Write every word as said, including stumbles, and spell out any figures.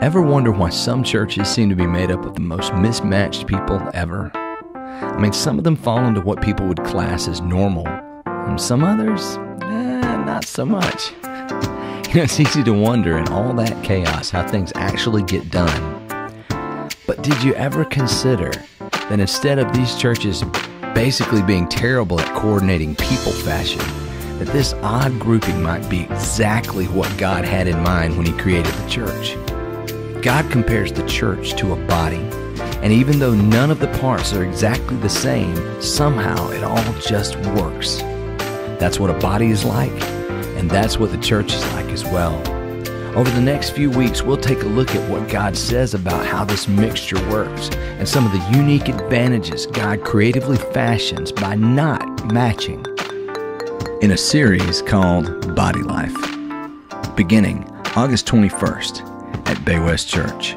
Ever wonder why some churches seem to be made up of the most mismatched people ever? I mean, some of them fall into what people would class as normal, and some others, eh, not so much. You know, it's easy to wonder in all that chaos how things actually get done. But did you ever consider that instead of these churches basically being terrible at coordinating people fashion, that this odd grouping might be exactly what God had in mind when He created the church? God compares the church to a body, and even though none of the parts are exactly the same, somehow it all just works. That's what a body is like, and that's what the church is like as well. Over the next few weeks, we'll take a look at what God says about how this mixture works and some of the unique advantages God creatively fashions by not matching, in a series called BodyLife, beginning August twenty-first at Bay West Church.